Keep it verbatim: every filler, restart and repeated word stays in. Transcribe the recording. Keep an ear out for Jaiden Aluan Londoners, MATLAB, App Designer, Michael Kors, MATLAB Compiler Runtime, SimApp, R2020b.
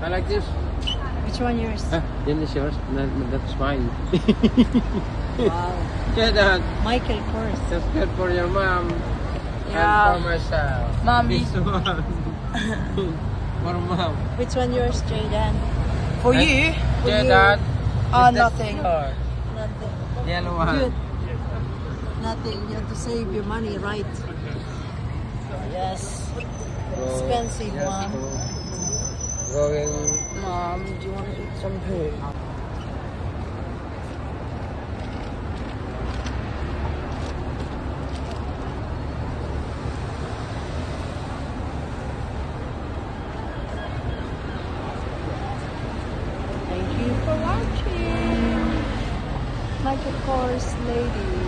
I like this. Which one yours? Ah, then it's yours. That, that's mine. Wow. Get that. Michael Kors. That's good for your mom. Yeah. And for myself. Mommy. This one. For mom. Which one yours, Jaiden? For that's you. For Jaiden. You. Oh, nothing. Nothing. Yellow one. Good. Nothing. You have to save your money, right? Yes. Expensive yes, one. Cool. Going. Mom, do you want to eat some food? Thank you for watching. Michael Kors, ladies.